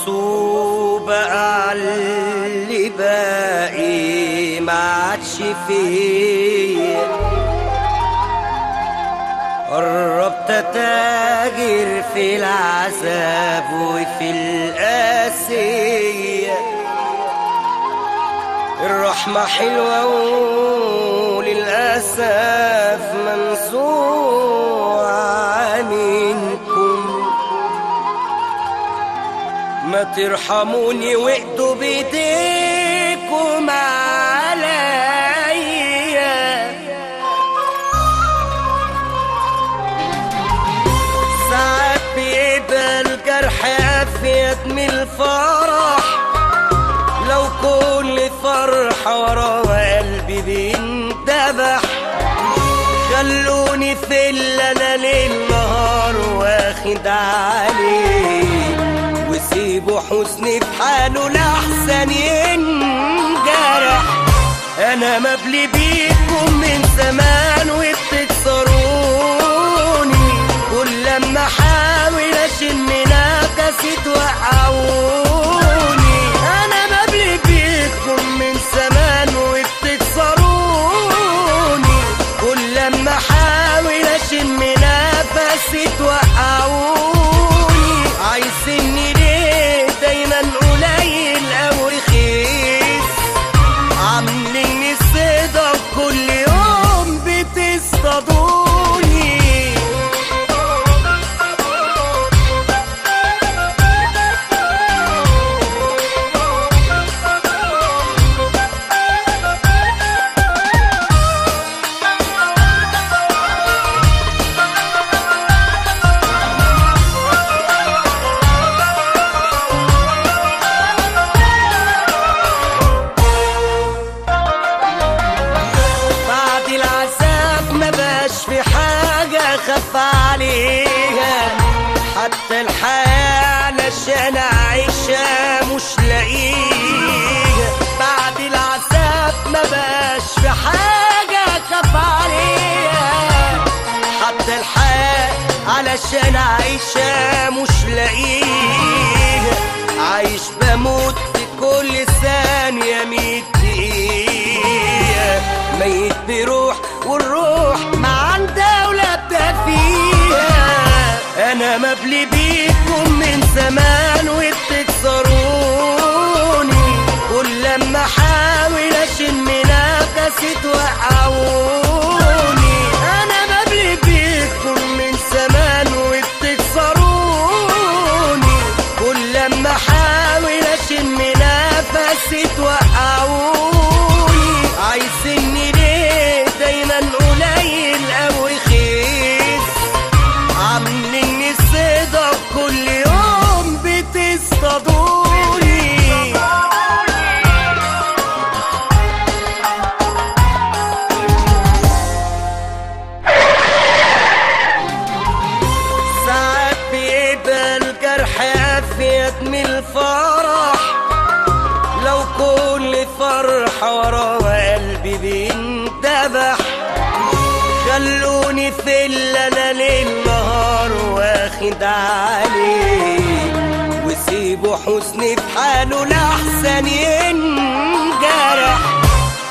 مصوب على باقي ما عادش فيه، قربت تاجر في العذاب وفي القاسية. الرحمة حلوة وللأسف منزوعة منكم، ما ترحموني واقضوا بإيديكم عليا. ساعات بيبقى الجرح أفيد من الفرح، لو كل فرحة ورا قلبي بيندبح. خلوني في اللي أنا ليل نهار واخد عليه، وسيبوا حزني في حاله لأحسن ينجرح. أنا مبلي بيكم من زمان وبتكسروني، كل لما أحاول أشم نفسي توقعوني. أنا مبلي بيكم من زمان وبتكسروني، كل لما أحاول أشم نفسي توقعوني. عايزني ليه دايما قليل او رخيص، عامليني صيدة وكل يوم بتصطادوني. حتى الحياة علشان أعيشها مش لاقيها، بعد العذاب مبقاش في حاجة أخاف عليها. حتى الحياة علشان أعيشها مش لاقيها، عايش بموت في كل ثانية 100 دقيقة. ميت بروح والروح معان دولة بتدفيها. أنا مبلي بيكم من زمان وبتكسروني، كل لما أحاول أشم نفسي توقعوني. أنا مبلي بيكم من زمان وبتكسروني، كل لما أحاول أشم نفسي توقعوني. عايزني ليه دايما قليل أو رخيص، عامليني صيدة وكل يوم بتصطادوني. ساعات بيبقى الجرح أفيد من الفرح، لو كل فرحة ورا قلبي بيندبح. خلوني في اللي أنا ليل نهار واخد عليه، وسيبوا حزني في حاله لأحسن ينجرح.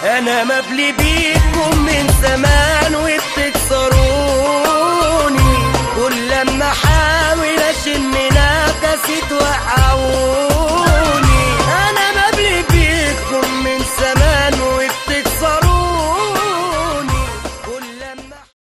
أنا مبلي بيكم من زمان وبتكسروني، كل لما أحاول أشم نفسي توقعوني.